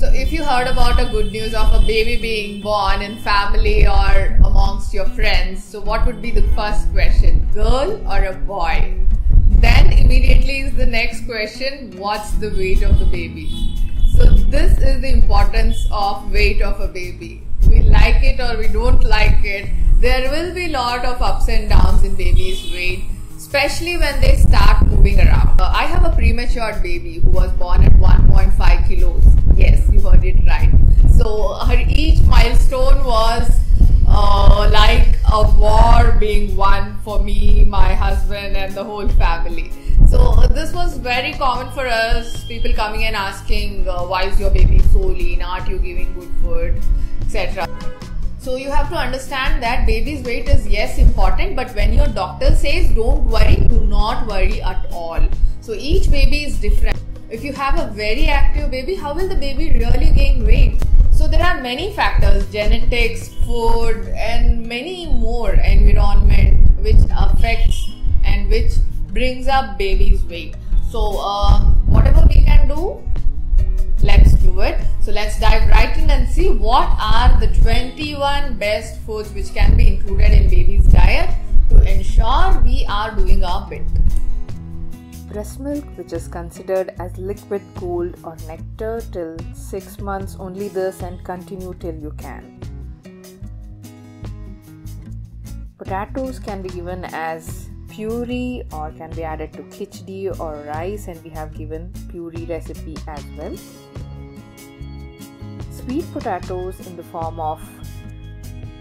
So if you heard about a good news of a baby being born in family or amongst your friends, so what would be the first question? Girl or a boy? Then immediately is the next question, what's the weight of the baby? So this is the importance of weight of a baby. We like it or we don't like it. There will be a lot of ups and downs in baby's weight, especially when they start moving around. I have a premature baby who was born at 1.5 kilos. Yes, you heard it right. So her each milestone was like a war being won for me, my husband and the whole family. So this was very common for us, people coming and asking, why is your baby so lean, aren't you giving good food, etc. So you have to understand that baby's weight is yes important, but when your doctor says don't worry, do not worry at all. So each baby is different. If you have a very active baby, how will the baby really gain weight? So there are many factors, genetics, food and many more, environment, which affects and which brings up baby's weight. So whatever we can do, let's do it. So let's dive right in and see what are the 21 best foods which can be included in baby's diet to ensure we are doing our bit. Breast milk, which is considered as liquid gold or nectar till 6 months, only this and continue till you can. Potatoes can be given as puree or can be added to khichdi or rice, and we have given puree recipe as well. Sweet potatoes in the form of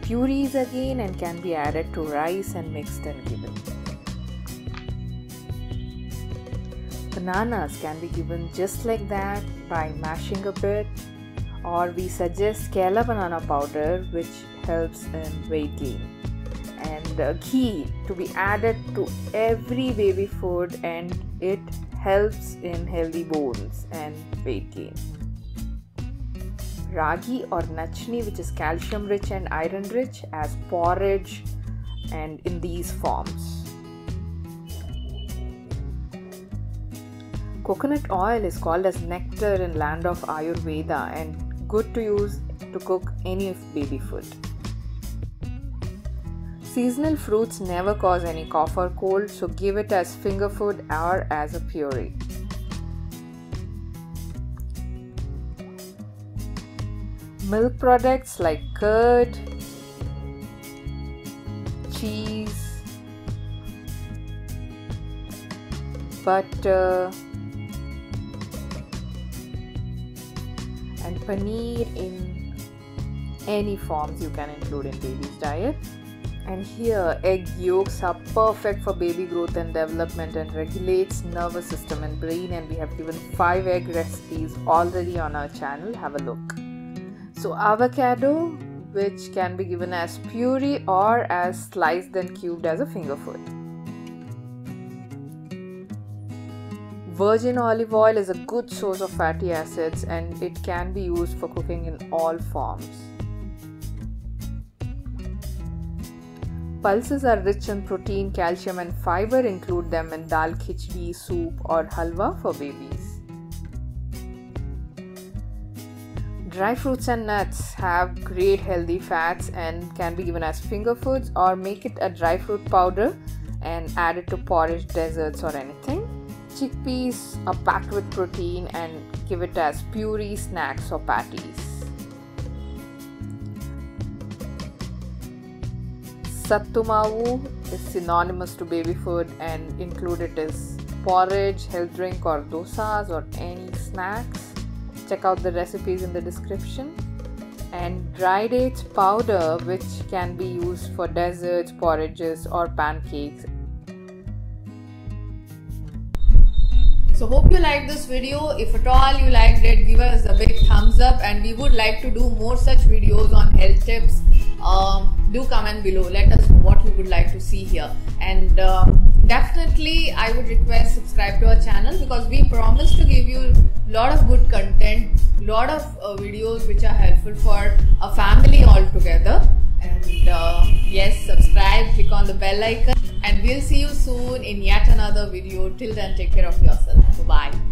purees again and can be added to rice and mixed and given. Bananas can be given just like that by mashing a bit, or we suggest Kerala banana powder, which helps in weight gain, and ghee to be added to every baby food, and it helps in healthy bones and weight gain. Ragi or nachni, which is calcium rich and iron rich, as porridge and in these forms. Coconut oil is called as nectar in land of Ayurveda and good to use to cook any baby food. Seasonal fruits never cause any cough or cold, so give it as finger food or as a puree. Milk products like curd, cheese, butter, and paneer in any forms you can include in baby's diet. And here egg yolks are perfect for baby growth and development and regulates nervous system and brain, and we have given 5 egg recipes already on our channel, have a look. So avocado, which can be given as puree or as sliced and cubed as a finger food. Virgin olive oil is a good source of fatty acids and it can be used for cooking in all forms. Pulses are rich in protein, calcium and fiber. Include them in dal, khichdi, soup or halwa for babies. Dry fruits and nuts have great healthy fats and can be given as finger foods, or make it a dry fruit powder and add it to porridge, desserts or anything. Chickpeas are packed with protein and give it as puree, snacks or patties. Sattumavu is synonymous to baby food and include it as porridge, health drink or dosas or any snacks. Check out the recipes in the description. And dry dates powder, which can be used for desserts, porridges or pancakes. So hope you liked this video. If at all you liked it, give us a big thumbs up, and we would like to do more such videos on health tips. Do comment below, let us know what you would like to see here, and definitely I would request subscribe to our channel, because we promise to give you a lot of good content, lot of videos which are helpful for a family all together. And yes, subscribe, click on the bell icon. And we'll see you soon in yet another video. Till then, take care of yourself. Bye-bye.